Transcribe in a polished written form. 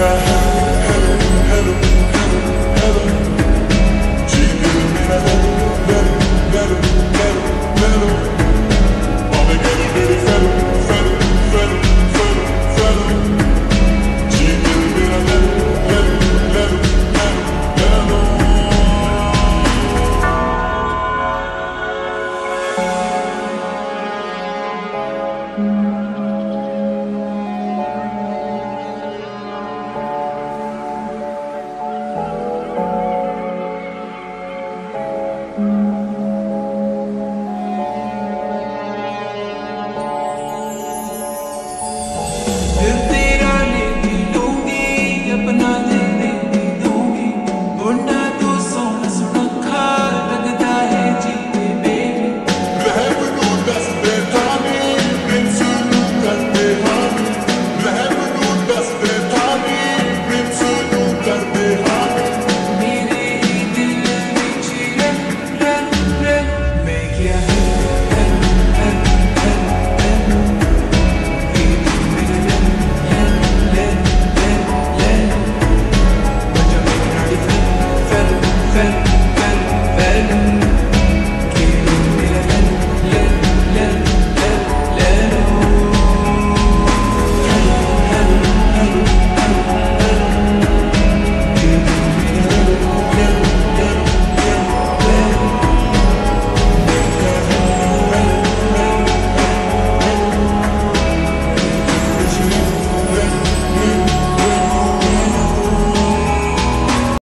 Yeah.